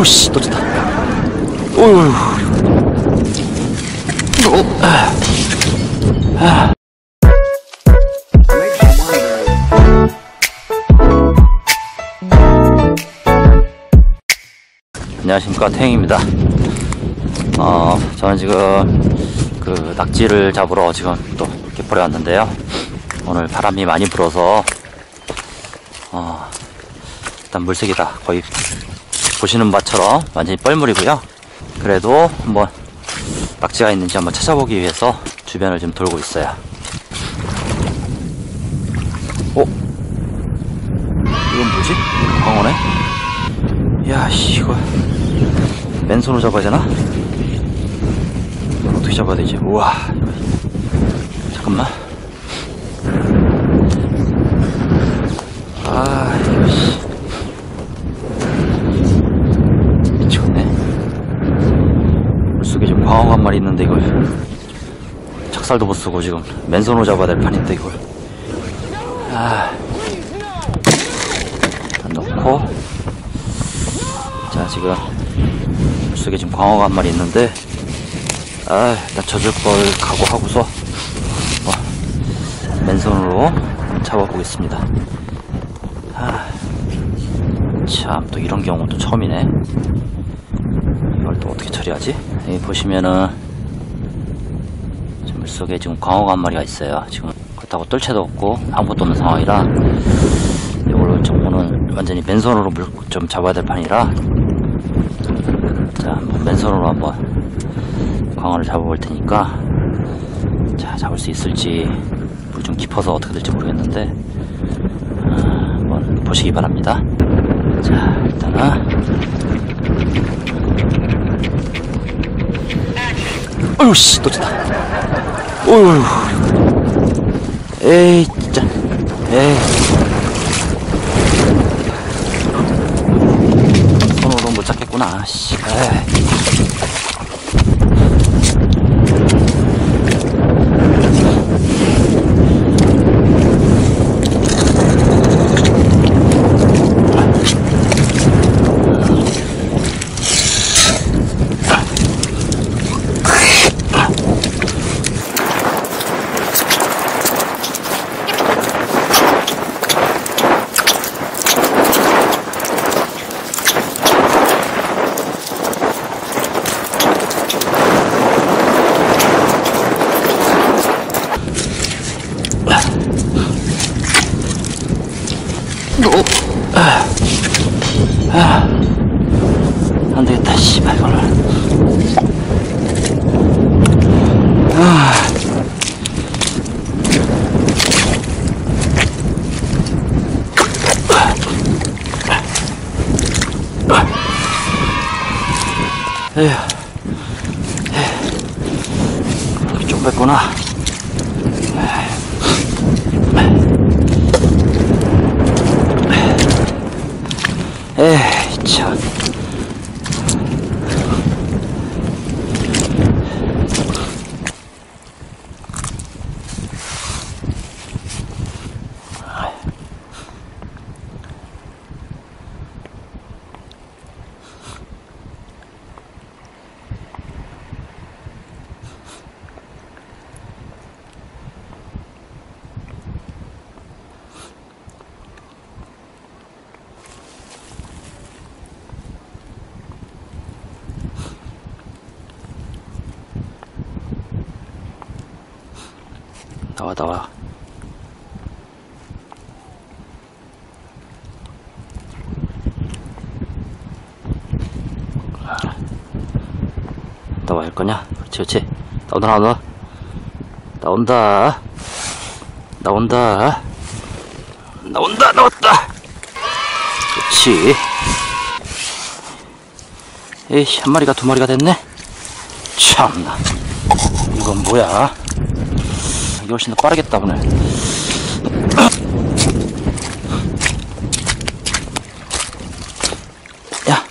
어휴, 씨, 놓쳤다. 어휴. 아. 안녕하십니까, 태행입니다. 저는 지금 그 낙지를 잡으러 지금 또 갯벌에 왔는데요. 오늘 바람이 많이 불어서 일단 물색이 다 거의 보시는 바처럼 완전히 뻘물이고요. 그래도 한번 낙지가 있는지 한번 찾아보기 위해서 주변을 좀 돌고 있어요. 어? 이건 뭐지? 광어네? 야, 이거 맨손으로 잡아야 되나? 어떻게 잡아야 되지? 우와, 잠깐만. 아, 이씨. 미치겠네. 물속에 지금 광어가 한 마리 있는데 이걸 작살도 못 쓰고 지금 맨손으로 잡아야 될 판인데 이걸. 아, 일단 넣고. 자, 지금 물속에 지금 광어가 한 마리 있는데. 아, 일단 젖을 걸 각오하고서 맨손으로 잡아보겠습니다. 아, 참, 또 이런 경우도 처음이네. 이걸 또 어떻게 처리하지? 여기 보시면은 물속에 지금 광어가 한 마리가 있어요. 지금 그렇다고 똘채도 없고 아무것도 없는 상황이라 이걸로 정보는 완전히 맨손으로 물 좀 잡아야 될 판이라, 자, 한번 맨손으로 한번 광어를 잡아볼 테니까, 자, 잡을 수 있을지, 물 좀 깊어서 어떻게 될지 모르겠는데 한번 보시기 바랍니다. 자, 일단은 어휴, 씨, 놓쳤다. 어휴, 에이, 진짜, 에이. 손으로 못 잡겠구나, 씨. 안 되겠다, 씨발, 이걸. 에휴, 그렇게 좀 뺐구나. 에이, 참. 나와, 나와. 나와, 할 거냐? 그렇지, 그렇지. 나온다, 나온다. 나온다. 나온다. 나온다, 나왔다. 그렇지. 에이씨, 한 마리가 두 마리가 됐네? 참나. 이건 뭐야? 훨씬 더 빠르겠다, 오늘. 야.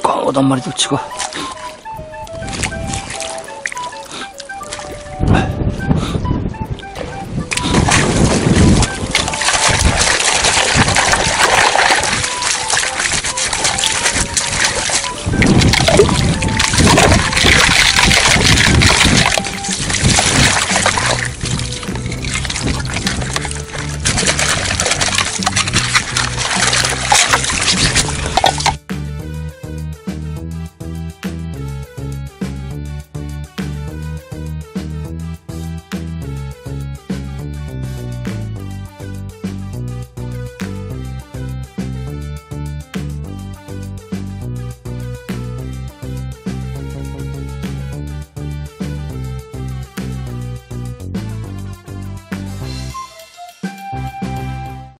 광어도 한 마리 놓치고.